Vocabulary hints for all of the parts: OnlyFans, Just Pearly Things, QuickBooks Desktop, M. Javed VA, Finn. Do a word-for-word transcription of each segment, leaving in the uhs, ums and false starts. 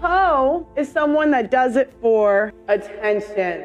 Hoe is someone that does it for attention.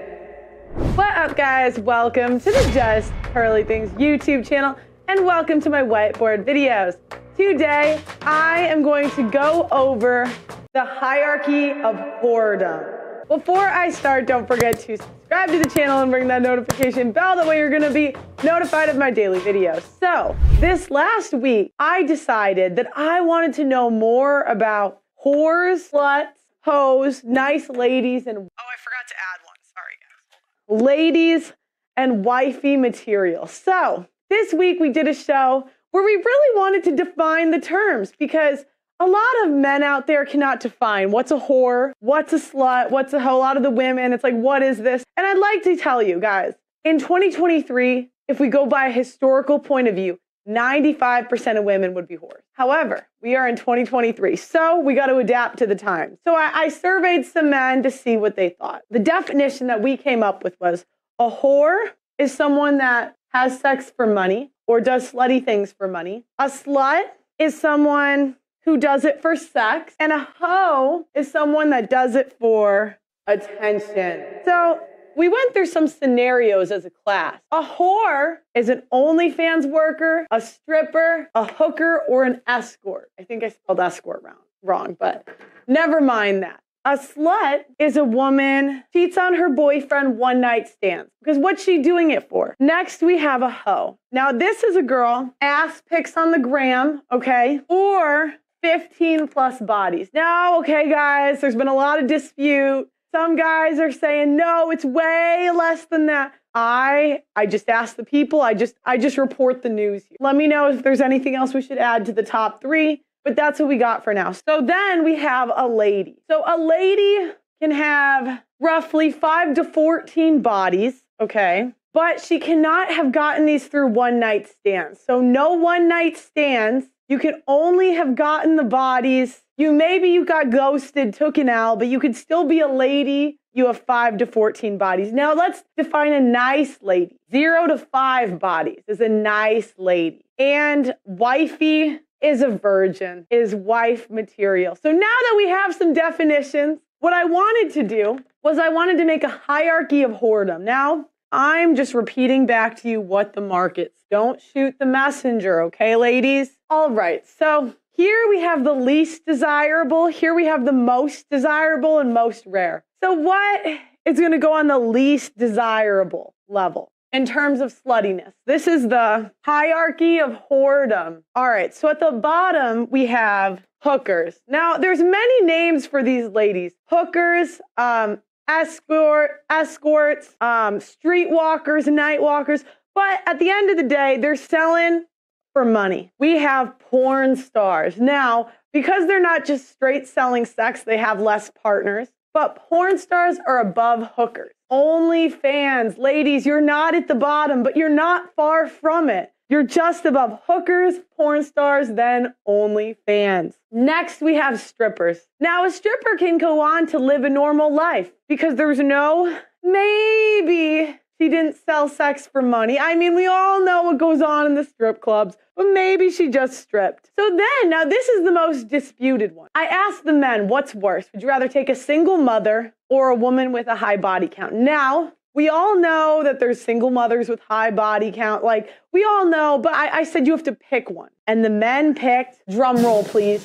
What up, guys? Welcome to the Just Pearly Things YouTube channel, and welcome to my whiteboard videos. Today, I am going to go over the hierarchy of whoredom. Before I start, don't forget to subscribe to the channel and ring that notification bell. That way you're gonna be notified of my daily videos. So this last week, I decided that I wanted to know more about whores, sluts, hoes, nice ladies, and... Oh, I forgot to add one. Sorry, guys. Hold on. Ladies and wifey material. So this week we did a show where we really wanted to define the terms, because a lot of men out there cannot define what's a whore, what's a slut, what's a hoe. A lot of the women, it's like, what is this? And I'd like to tell you guys, in twenty twenty-three, if we go by a historical point of view, ninety-five percent of women would be whores. However, we are in twenty twenty-three, so we got to adapt to the time. So I, I surveyed some men to see what they thought. The definition that we came up with was, a whore is someone that has sex for money, or does slutty things for money. A slut is someone who does it for sex. And a hoe is someone that does it for attention. So we went through some scenarios as a class. A whore is an OnlyFans worker, a stripper, a hooker, or an escort. I think I spelled escort wrong, wrong, but never mind that. A slut is a woman cheats on her boyfriend one night stands, because what's she doing it for? Next, we have a hoe. Now, this is a girl, ass pics on the gram, okay, or fifteen plus bodies. Now, okay, guys, there's been a lot of dispute. Some guys are saying, no, it's way less than that. I I just ask the people. I just, I just report the news here. Let me know if there's anything else we should add to the top three. But that's what we got for now. So then we have a lady. So a lady can have roughly five to fourteen bodies, okay? But she cannot have gotten these through one night stands. So no one night stands. You can only have gotten the bodies. You maybe you got ghosted, took an L, but you could still be a lady. You have five to fourteen bodies. Now let's define a nice lady. Zero to five bodies is a nice lady. And wifey is a virgin, is wife material. So now that we have some definitions, what I wanted to do was I wanted to make a hierarchy of whoredom. Now, I'm just repeating back to you what the market's. Don't shoot the messenger, okay, ladies? All right, so here we have the least desirable. Here we have the most desirable and most rare. So what is gonna go on the least desirable level? In terms of sluttiness, this is the hierarchy of whoredom. All right, so at the bottom, we have hookers. Now, there's many names for these ladies. Hookers, um, escort, escorts, um, streetwalkers, nightwalkers. But at the end of the day, they're selling for money. We have porn stars. Now, because they're not just straight selling sex, they have less partners. But porn stars are above hookers. OnlyFans, ladies, you're not at the bottom, but you're not far from it. You're just above hookers, porn stars, then OnlyFans. Next, we have strippers. Now, a stripper can go on to live a normal life because there's no, maybe she didn't sell sex for money. I mean, we all know what goes on in the strip clubs, but maybe she just stripped. So then, now this is the most disputed one. I asked the men, what's worse? Would you rather take a single mother or a woman with a high body count? Now, we all know that there's single mothers with high body count. Like, we all know, but I, I said you have to pick one. And the men picked, drum roll please,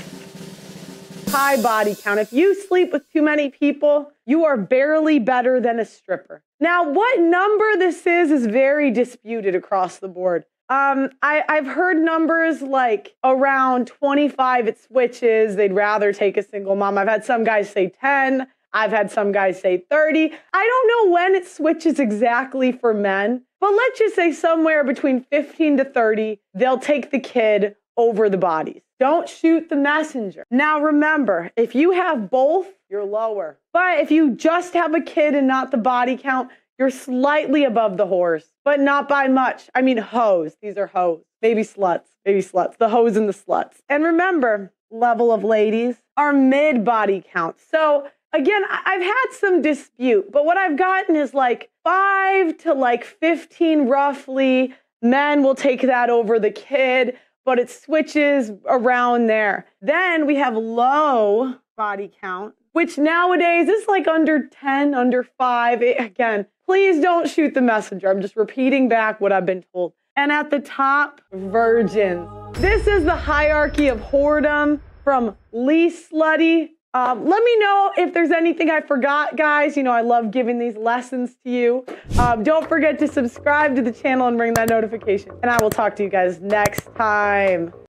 high body count. If you sleep with too many people, you are barely better than a stripper. Now, what number this is is very disputed across the board. Um, I, I've heard numbers like around twenty-five it switches. They'd rather take a single mom. I've had some guys say ten. I've had some guys say thirty. I don't know when it switches exactly for men, but let's just say somewhere between fifteen to thirty, they'll take the kid over the bodies. Don't shoot the messenger. Now remember, if you have both, you're lower. But if you just have a kid and not the body count, you're slightly above the whores, but not by much. I mean, hoes. These are hoes. Maybe sluts. Maybe sluts. The hoes and the sluts. And remember, level of ladies are mid-body count. So again, I've had some dispute, but what I've gotten is like five to like fifteen roughly. Men will take that over the kid, but it switches around there. Then we have low body count, which nowadays is like under ten, under five. It, again, please don't shoot the messenger. I'm just repeating back what I've been told. And at the top, virgins. This is the hierarchy of whoredom from least slutty. Um, let me know if there's anything I forgot, guys. You know, I love giving these lessons to you. Um, don't forget to subscribe to the channel and ring that notification. And I will talk to you guys next time.